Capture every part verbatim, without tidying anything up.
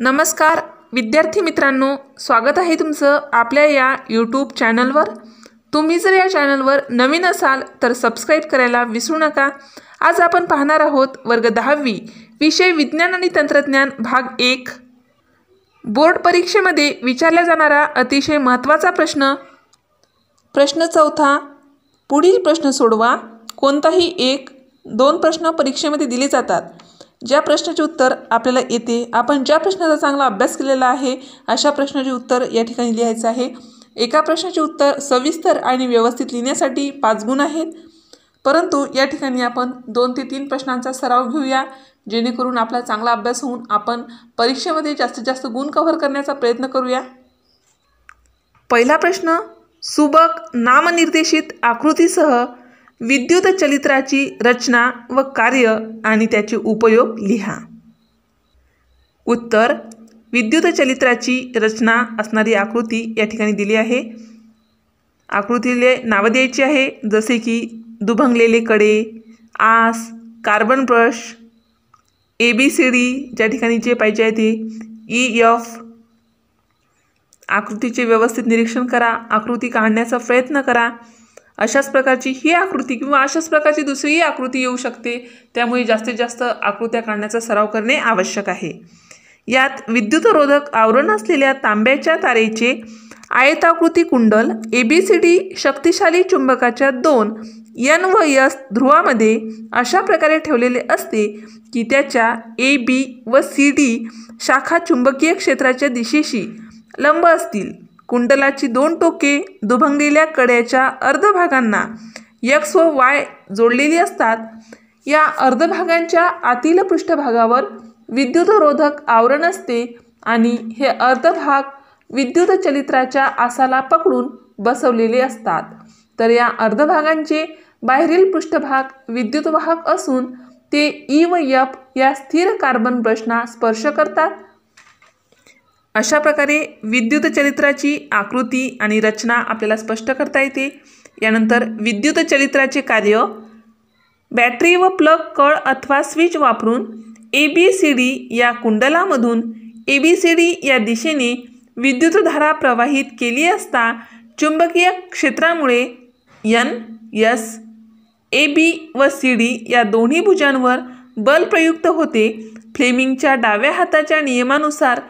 नमस्कार विद्यार्थी मित्रांनो, स्वागत आहे तुमचं आपल्या या यूट्यूब चॅनलवर। तुम्ही जर या चॅनलवर नवीन असाल तर सबस्क्राइब करायला विसरू नका। आज आपण पाहणार आहोत वर्ग दहावी विषय विज्ञान आणि तंत्रज्ञान भाग एक। बोर्ड परीक्षेमध्ये विचारला जाणारा अतिशय महत्त्वाचा प्रश्न प्रश्न चौथा। पुढील प्रश्न सोडवा। कोणताही एक दोन प्रश्न परीक्षेमध्ये दिले जातात। ज्या प्रश्नाचे उत्तर आपल्याला येते, आपण ज्या प्रश्नाचा चांगला अभ्यास केलेला आहे अशा प्रश्नाचे उत्तर या ठिकाणी लिहायचं आहे। एका प्रश्नाचे उत्तर सविस्तर आणि व्यवस्थित लिहिण्यासाठी पाच गुण आहेत, परंतु या ठिकाणी आपण दोन ते तीन प्रश्नांचा सराव घेऊया, जेणेकरून आपला चांगला अभ्यास होऊन आपण परीक्षेमध्ये जास्तीत जास्त गुण कव्हर करण्याचा प्रयत्न करूया। पहिला प्रश्न, सुबक नामनिर्देशित आकृतीसह विद्युत चलित्राची रचना व कार्य आणि त्याचे उपयोग लिहा। उत्तर, विद्युत चलित्राची रचना असणारी आकृती या ठिकाणी दिली आहे। आकृतीले नाव द्यायची आहे, जसे की दुभंगलेले कडे, आस, carbon brush, A B C D, ज्या ठिकाणी जे पाहिजे आहे ते, ई एफ। आकृतीचे व्यवस्थित निरीक्षण करा, आकृती काढण्याचा प्रयत्न करा। अशाच प्रकारची ही आकृती किंवा अशाच प्रकारची दुसरीही आकृती येऊ शकते, त्यामुळे जास्तीत जास्त आकृत्या काढण्याचा सराव करणे आवश्यक आहे। यात विद्युतरोधक आवरण असलेल्या तांब्याच्या तारेचे आयताकृती कुंडल, ए बी सी डी शक्तिशाली चुंबकाच्या दोन एन व एस ध्रुवामध्ये अशा प्रकारे ठेवलेले असते की त्याच्या ए बी व सी डी शाखा चुंबकीय क्षेत्राच्या दिशेशी लंब असतील। कुंडलाची दोन टोके दुभंगलेल्या कड्याच्या अर्धभागांना एक्स व वाय जोडलेली असतात। या अर्धभागांच्या आतील पृष्ठभागावर विद्युतरोधक आवरण असते आणि हे अर्धभाग विद्युत चलित्राच्या आसाला पकडून बसवलेले असतात। तर या अर्धभागांचे बाहेरील पृष्ठभाग विद्युतवाहक असून ते ई व एफ या स्थिर कार्बन ब्रशना स्पर्श करतात। अशा प्रकारे विद्युत चलित्राची आकृती आणि रचना आपल्याला स्पष्ट करता येते। यानंतर विद्युत चलित्राचे कार्य, बॅटरी व प्लग कळ अथवा स्विच वापरून ए बी सी डी या कुंडलामधून ए बी सी डी या दिशेने विद्युतधारा प्रवाहित केली असता चुंबकीय क्षेत्रामुळे एन, एस, ए बी व सी डी या दोन्ही भुजांवर बल प्रयुक्त होते। फ्लेमिंगच्या डाव्या हाताच्या नियमानुसार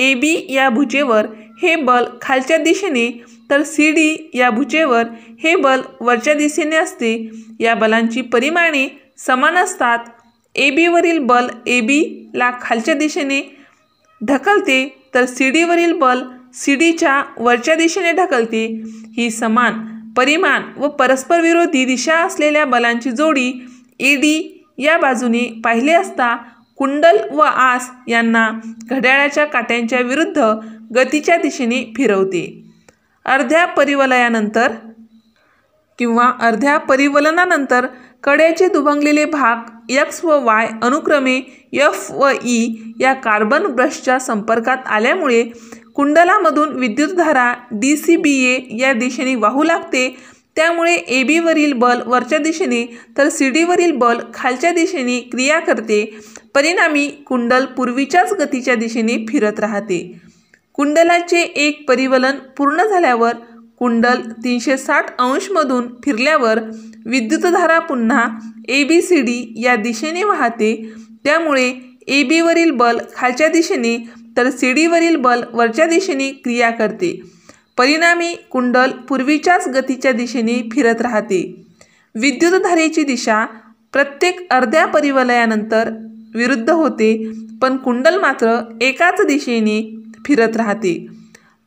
ए बी या भुजेवर हे बल खालच्या दिशेने, तर सी डी या भुजेवर हे बल वरच्या दिशेने असते। या बलांची परिमाणे समान असतात। ए बीवरील बल ए बीला खालच्या दिशेने ढकलते, तर सी डीवरील बल सी डीच्या वरच्या दिशेने ढकलते। ही समान परिमाण व परस्परविरोधी दिशा असलेल्या बलांची जोडी ए डी या बाजूने पाहिले असता कुंडल व आस यांना घड्याळाच्या काट्यांच्या विरुद्ध गतीच्या दिशेने फिरवते। अर्ध्या परिवलयानंतर किंवा अर्ध्या परिवलनानंतर कड्याचे दुभंगलेले भाग एक्स व वाय अनुक्रमे एफ व ई या कार्बन ब्रशच्या संपर्कात आल्यामुळे कुंडलामधून विद्युतधारा डी सी बी ए या दिशेने वाहू लागते। त्यामुळे ए बीवरील बल वरच्या दिशेने तर सी डीवरील बल खालच्या दिशेने क्रिया करते। परिणामी कुंडल पूर्वीच्याच गतीच्या दिशेने फिरत राहते। कुंडलाचे एक परिवलन पूर्ण झाल्यावर कुंडल तीनशे साठ अंशमधून फिरल्यावर विद्युतधारा पुन्हा ए बी सी डी या दिशेने वाहते। त्यामुळे ए बीवरील बल खालच्या दिशेने तर सी डीवरील बल वरच्या दिशेने क्रिया करते। परिणामी कुंडल पूर्वीच्याच गतीच्या दिशेने फिरत राहते। विद्युतधारेची दिशा प्रत्येक अर्ध्या परिवलयानंतर विरुद्ध होते, पण कुंडल मात्र एकाच दिशेने फिरत राहते।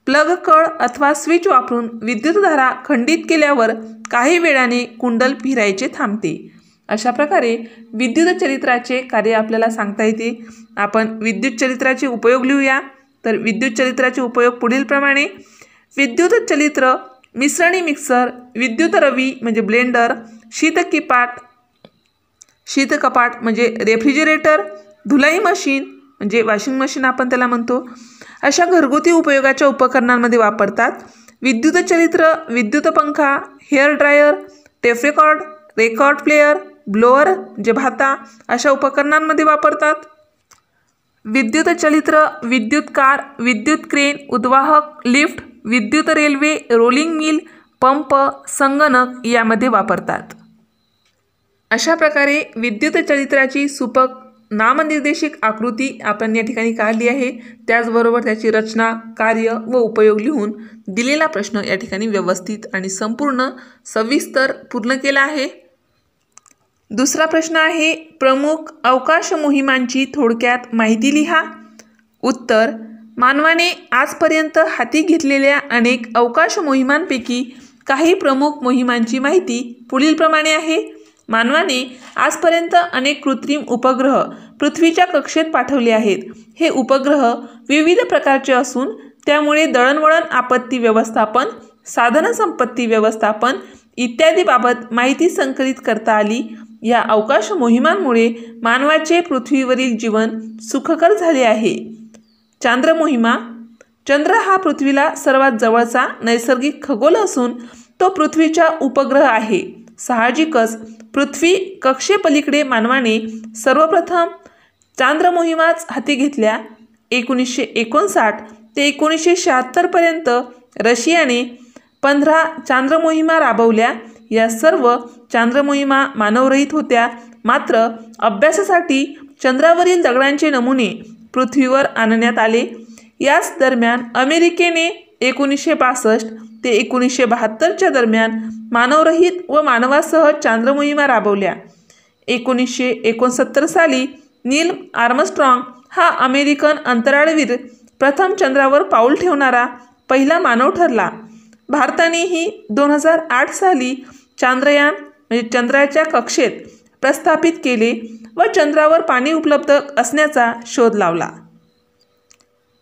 प्लग कळ अथवा स्विच वापरून विद्युतधारा खंडित केल्यावर काही वेळाने कुंडल फिरायचे थांबते। अशा प्रकारे विद्युत चलित्राचे कार्य आपल्याला सांगता येते। आपण विद्युत चलित्राचे उपयोग लिहूया। तर विद्युत चलित्राचे उपयोग पुढीलप्रमाणे: विद्युत चलित्र, मिश्रणी मिक्सर, विद्युत रवी म्हणजे ब्लेंडर, शीतकपाट शीतकपाट म्हणजे रेफ्रिजरेटर, धुलाई मशीन म्हणजे वॉशिंग मशीन आपण त्याला म्हणतो, अशा घरगुती उपयोगाच्या उपकरणांमध्ये वापरतात। विद्युत चलित्र, विद्युत पंखा, hair dryer, tape record, record player, blower म्हणजे भाता, अशा उपकरणांमध्ये वापरतात। विद्युत चलित्र, विद्युत कार, विद्युत क्रेन, उद्वाहक, लिफ्ट, विद्युत रेल्वे, रोलिंग मिल, पंप, संगणक यामध्ये वापरतात. अशा प्रकारे विद्युत चलित्राची सुपक नामनिर्देशिक आकृती आपण या ठिकाणी काढली आहे. त्याचबरोबर त्याची रचना, कार्य व उपयोग लिहून दिलेला प्रश्न या ठिकाणी व्यवस्थित आणि संपूर्ण सविस्तर पूर्ण केला आहे. दुसरा प्रश्न आहे, प्रमुख अवकाश मोहिमांची थोडक्यात माहिती लिहा. उत्तर, मानवाने आजपर्यंत हाती घेतलेल्या अनेक अवकाश मोहिमांपैकी काही प्रमुख मोहिमांची माहिती पुढीलप्रमाणे आहे. मानवाने आजपर्यंत अनेक कृत्रिम उपग्रह पृथ्वीच्या कक्षेत पाठवले आहेत. हे उपग्रह विविध प्रकारचे असून त्यामुळे दळणवळण, आपत्ती व्यवस्थापन, साधनसंपत्ती व्यवस्थापन इत्यादीबाबत माहिती संकलित करता आली. या अवकाश मोहिमांमुळे मानवाचे पृथ्वीवरील जीवन सुखकर झाले आहे. चांद्र मोहिमा. चंद्र हा पृथ्वीला सर्वात जवळचा नैसर्गिक खगोल असून तो पृथ्वीचा उपग्रह आहे. साहजिकच पृथ्वी कक्षेपलीकडे मानवाने सर्वप्रथम चांद्र मोहिमाच हाती घेतल्या. एकोणीसशे एकोणसाठ ते एकोणीसशे शहात्तरपर्यंत रशियाने पंधरा चांद्र मोहिमा राबवल्या. या सर्व चांद्र मोहिमा मानवरहित होत्या. मात्र अभ्यासासाठी चंद्रावरील दगडांचे नमुने पृथ्वीवर आणण्यात आले. याच दरम्यान अमेरिकेने एकोणीसशे बासष्ट ते एकोणीसशे बहात्तरच्या दरम्यान मानवरहित व मानवासह चांद्र मोहिमा राबवल्या. एकोणीसशे एकोणसत्तर साली नील आर्मस्ट्रॉंग हा अमेरिकन अंतराळवीर प्रथम चंद्रावर पाऊल ठेवणारा पहिला मानव ठरला. भारतानेही दोन हजार आठ साली चांद्रयान म्हणजे चंद्राच्या कक्षेत प्रस्थापित केले व चंद्रावर पाणी उपलब्ध असण्याचा शोध लावला.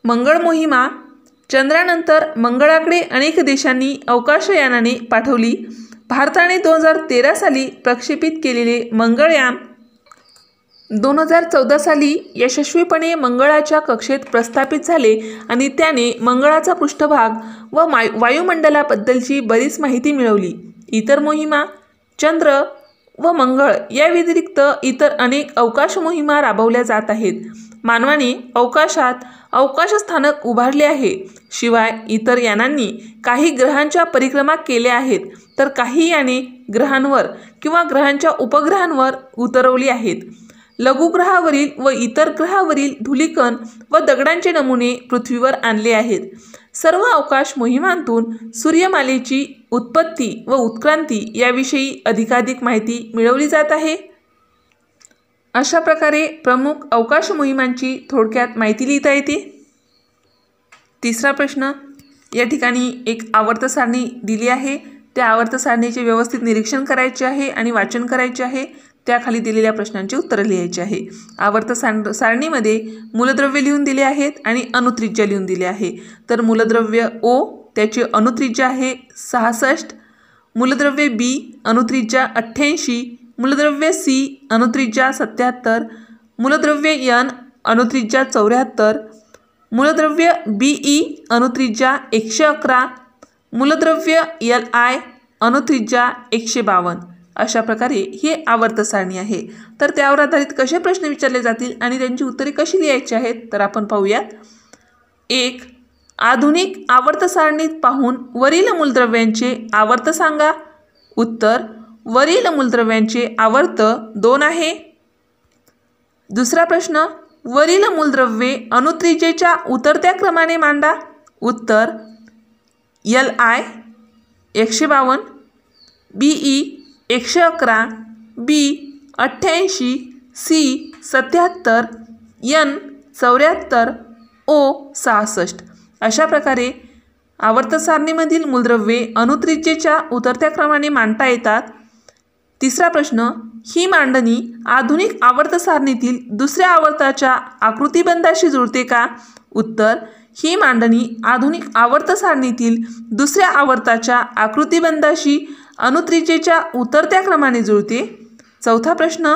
मंगळ मोहिमा. चंद्रानंतर मंगळाकडे अनेक देशांनी अवकाशयानाने पाठवली. भारताने दोन हजार तेरा साली प्रक्षेपित केलेले मंगळयान दोन हजार चौदा साली यशस्वीपणे मंगळाच्या कक्षेत प्रस्थापित झाले आणि त्याने मंगळाचा पृष्ठभाग व वायु वायुमंडलाबद्दलची बरीच माहिती मिळवली. इतर मोहिमा. चंद्र व मंगळ या व्यतिरिक्त इतर अनेक अवकाश मोहिमा राबवल्या जात आहेत. मानवाने अवकाशात अवकाशस्थानक उभारले आहे. शिवाय इतर यानांनी काही ग्रहांच्या परिक्रमा केल्या आहेत तर काही याने ग्रहांवर किंवा ग्रहांच्या उपग्रहांवर उतरवली आहेत. लघुग्रहावरील व इतर ग्रहावरील धुलिकण व दगडांचे नमुने पृथ्वीवर आणले आहेत. सर्व अवकाश मोहिमांतून सूर्यमालेची उत्पत्ती व उत्क्रांती याविषयी अधिकाधिक माहिती मिळवली जात आहे. अशा प्रकारे प्रमुख अवकाश मोहिमांची थोडक्यात माहिती लिहिता येते. तिसरा प्रश्न, या ठिकाणी एक आवर्त सारणी दिली आहे. त्या आवर्त सारणीचे व्यवस्थित निरीक्षण करायचे आहे आणि वाचन करायचे आहे. त्याखाली दिलेल्या प्रश्नांची उत्तरं लिहायची आहे. आवर्त सार सारणीमध्ये मूलद्रव्य लिहून दिले आहेत आणि अणुत्रिज्या लिहून दिली आहे. तर मूलद्रव्य ओ, त्याची अणुत्रिज्या आहे सहासष्ट. मूलद्रव्य बी, अणुत्रिज्या अठ्ठ्याऐंशी. मूलद्रव्य सी, अणुत्रिज्या सत्याहत्तर. मूलद्रव्य एन, अणुत्रिज्या चौऱ्याहत्तर. मूलद्रव्य बी ई, अणुत्रिज्या एकशे अकरा. मूलद्रव्य एल आय, अणुत्रिज्या एकशे बावन्न. अशा प्रकारे हे आवर्त सारणी आहे. तर त्यावर आधारित कसे प्रश्न विचारले जातील आणि त्यांची उत्तरे कशी लिहायची आहेत तर आपण पाहूयात. एक, आधुनिक आवर्त सारणीत पाहून वरील मूलद्रव्यांचे आवर्त सांगा. उत्तर, वरील मूलद्रव्यांचे आवर्त दोन आहे. दुसरा प्रश्न, वरील मूलद्रव्ये अणुत्रिज्येच्या उतरत्या क्रमाने मांडा. उत्तर, एल आय एकशे बावन्न, बी ई एकशे अकरा, बी अठ्ठ्याऐंशी, सी सत्याहत्तर, एन चौऱ्याहत्तर, ओ सहासष्ट. अशा प्रकारे आवर्त सारणीमधील मूलद्रव्ये अणुत्रिज्येच्या उतरत्या क्रमाने मांडता येतात. तिसरा प्रश्न, ही मांडणी आधुनिक आवर्त सारणीतील दुसऱ्या आवर्ताच्या आकृतिबंधाशी जुळते का. उत्तर, ही मांडणी आधुनिक आवर्त सारणीतील दुसऱ्या आवर्ताच्या आकृतिबंधाशी अणुत्रिज्येच्या उतरत्या क्रमाने जुळते. चौथा प्रश्न,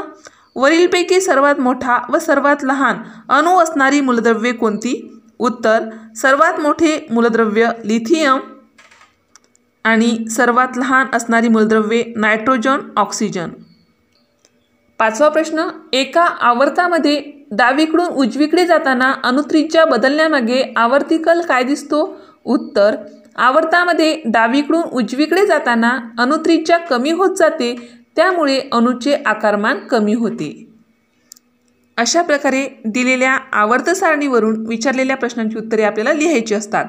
वरीलपैकी सर्वात मोठा व सर्वात लहान अणू असणारी मूलद्रव्ये कोणती. उत्तर, सर्वात मोठे मूलद्रव्य लिथियम आणि सर्वात लहान असणारी मूलद्रव्ये नायट्रोजन, ऑक्सिजन. पाचवा प्रश्न, एका आवर्तामध्ये डावीकडून उजवीकडे जाताना अणुत्रिज्या बदलण्यामागे आवर्तीकल काय दिसतो? उत्तर, आवर्तामध्ये डावीकडून उजवीकडे जाताना अणुत्रिज्या कमी होत जाते, त्यामुळे अणूचे आकारमान कमी होते. अशा प्रकारे दिलेल्या आवर्त सारणीवरून विचारलेल्या प्रश्नांची उत्तरे आपल्याला लिहायची असतात.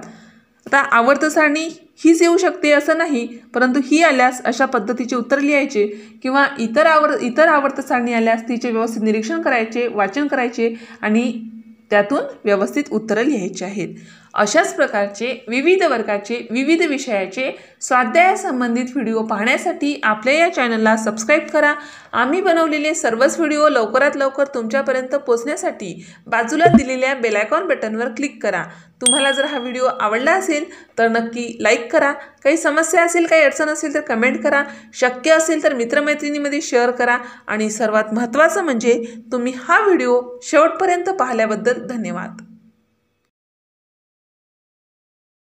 आता आवर्त सारणी हीच येऊ शकते असं नाही, परंतु ही आल्यास अशा पद्धतीचे उत्तर लिहायचे किंवा इतर आवर्त इतर आवर्त सारणी आल्यास तिचे व्यवस्थित निरीक्षण करायचे, वाचन करायचे आणि त्यातून व्यवस्थित उत्तरं लिहायची आहेत. अशाच प्रकारचे विविध वर्गाचे विविध विषयाचे स्वाध्यायासंबंधित व्हिडिओ पाहण्यासाठी आपल्या या चॅनलला सबस्क्राईब करा. आम्ही बनवलेले सर्वच व्हिडिओ लवकरात लवकर तुमच्यापर्यंत पोहोचण्यासाठी बाजूला दिलेल्या बेल आयकॉन बटनवर क्लिक करा. तुम्हाला जर हा व्हिडिओ आवडला असेल तर नक्की लाईक करा. काही समस्या असेल, काही अडचण असेल तर कमेंट करा. शक्य असेल तर मित्रमैत्रिणींमध्ये शेअर करा. आणि सर्वात महत्त्वाचं म्हणजे तुम्ही हा व्हिडिओ शेवटपर्यंत पाहिल्याबद्दल धन्यवाद.